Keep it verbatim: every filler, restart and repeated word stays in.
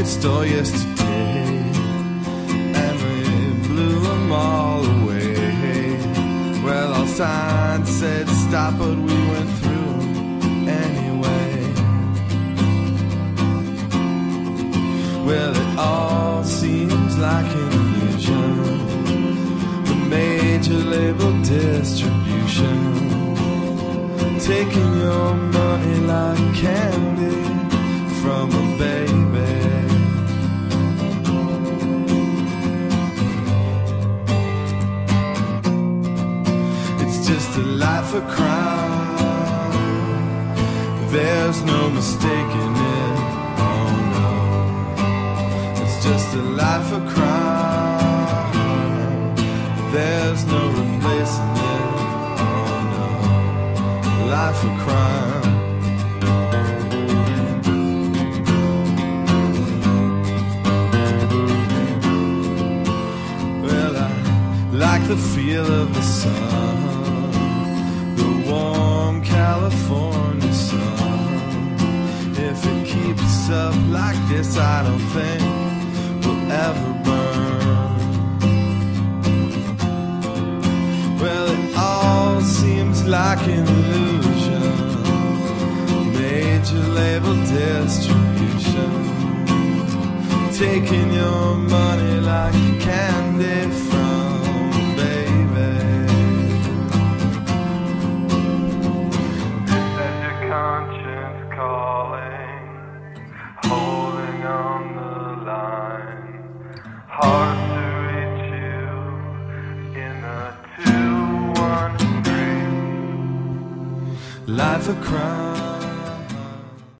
record store yesterday, and we blew them all away. Well, all signs said stop, but we went through anyway. Well, it all seems like an illusion, the major label distribution, taking your money like candy from a baby. It's just a life of crime, there's no mistaking it, oh no. It's just a life of crime, there's no replacing it, oh no. Life of crime. Like the feel of the sun, the warm California sun. If it keeps up like this, I don't think we'll ever burn. Well, it all seems like an illusion, major label distribution, taking your money like candy from life of crime.